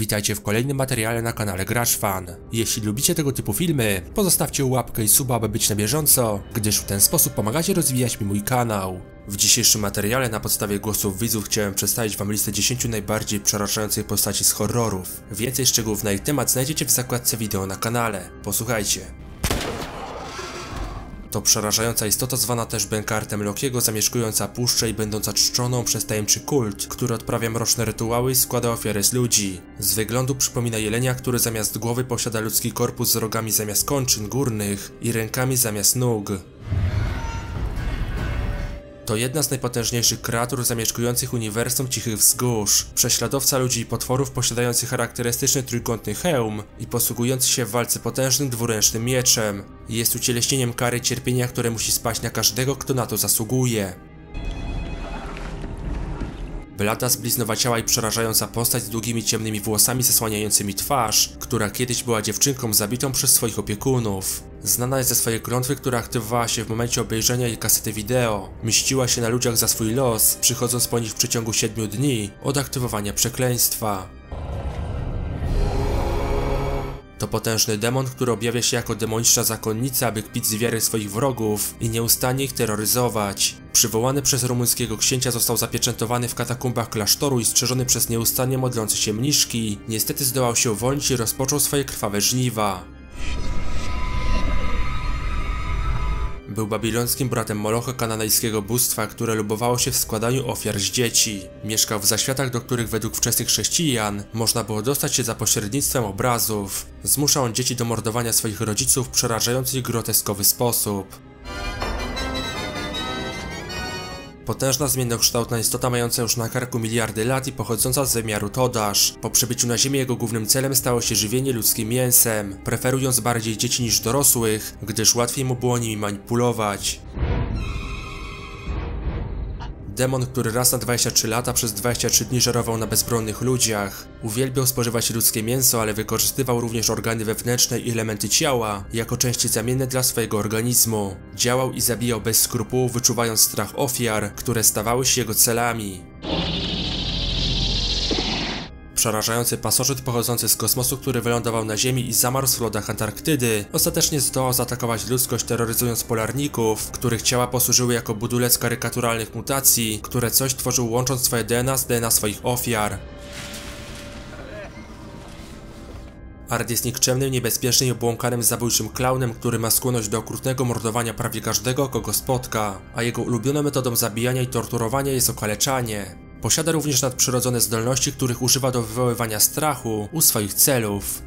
Witajcie w kolejnym materiale na kanale GraczFun. Jeśli lubicie tego typu filmy, pozostawcie łapkę i suba, aby być na bieżąco, gdyż w ten sposób pomagacie rozwijać mi mój kanał. W dzisiejszym materiale na podstawie głosów widzów chciałem przedstawić wam listę 10 najbardziej przerażających postaci z horrorów. Więcej szczegółów na ich temat znajdziecie w zakładce wideo na kanale. Posłuchajcie. To przerażająca istota zwana też bękartem Lokiego, zamieszkująca puszczę i będąca czczoną przez tajemniczy kult, który odprawia mroczne rytuały i składa ofiary z ludzi. Z wyglądu przypomina jelenia, który zamiast głowy posiada ludzki korpus z rogami zamiast kończyn górnych i rękami zamiast nóg. To jedna z najpotężniejszych kreatur zamieszkujących uniwersum Cichych Wzgórz, prześladowca ludzi i potworów posiadający charakterystyczny trójkątny hełm i posługujący się w walce potężnym dwuręcznym mieczem. Jest ucieleśnieniem kary cierpienia, które musi spaść na każdego, kto na to zasługuje. Blada, zbliznowaciała i przerażająca postać z długimi ciemnymi włosami zasłaniającymi twarz, która kiedyś była dziewczynką zabitą przez swoich opiekunów. Znana jest ze swojej klątwy, która aktywowała się w momencie obejrzenia jej kasety wideo. Mściła się na ludziach za swój los, przychodząc po nich w przeciągu 7 dni od aktywowania przekleństwa. To potężny demon, który objawia się jako demoniczna zakonnica, aby kpić z wiary swoich wrogów i nieustannie ich terroryzować. Przywołany przez rumuńskiego księcia został zapieczętowany w katakumbach klasztoru i strzeżony przez nieustannie modlące się mniszki. Niestety zdołał się uwolnić i rozpoczął swoje krwawe żniwa. Był babilońskim bratem Molocha, kanadyjskiego bóstwa, które lubowało się w składaniu ofiar z dzieci. Mieszkał w zaświatach, do których według wczesnych chrześcijan można było dostać się za pośrednictwem obrazów. Zmuszał on dzieci do mordowania swoich rodziców w przerażający i groteskowy sposób. Potężna, zmiennokształtna istota mająca już na karku miliardy lat i pochodząca z wymiaru Todasz. Po przybyciu na Ziemię jego głównym celem stało się żywienie ludzkim mięsem, preferując bardziej dzieci niż dorosłych, gdyż łatwiej mu było nimi manipulować. Demon, który raz na 23 lata przez 23 dni żerował na bezbronnych ludziach. Uwielbiał spożywać ludzkie mięso, ale wykorzystywał również organy wewnętrzne i elementy ciała jako części zamienne dla swojego organizmu. Działał i zabijał bez skrupułów, wyczuwając strach ofiar, które stawały się jego celami. Przerażający pasożyt pochodzący z kosmosu, który wylądował na Ziemi i zamarł w lodach Antarktydy, ostatecznie zdołał zaatakować ludzkość, terroryzując polarników, których ciała posłużyły jako budulec karykaturalnych mutacji, które coś tworzył, łącząc swoje DNA z DNA swoich ofiar. Art jest nikczemnym, niebezpiecznym i obłąkanym zabójczym klaunem, który ma skłonność do okrutnego mordowania prawie każdego, kogo spotka, a jego ulubioną metodą zabijania i torturowania jest okaleczanie. Posiada również nadprzyrodzone zdolności, których używa do wywoływania strachu u swoich celów.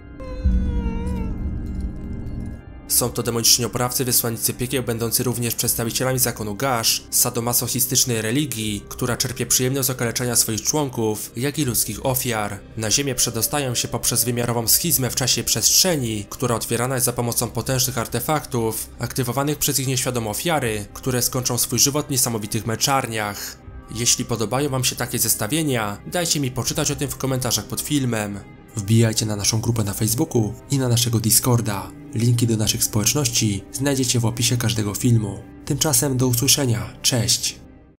Są to demoniczni oprawcy, wysłannicy piekieł, będący również przedstawicielami zakonu Gasz, sadomasochistycznej religii, która czerpie przyjemność z okaleczania swoich członków, jak i ludzkich ofiar. Na Ziemię przedostają się poprzez wymiarową schizmę w czasie przestrzeni, która otwierana jest za pomocą potężnych artefaktów, aktywowanych przez ich nieświadome ofiary, które skończą swój żywot w niesamowitych męczarniach. Jeśli podobają wam się takie zestawienia, dajcie mi poczytać o tym w komentarzach pod filmem. Wbijajcie na naszą grupę na Facebooku i na naszego Discorda. Linki do naszych społeczności znajdziecie w opisie każdego filmu. Tymczasem do usłyszenia, cześć!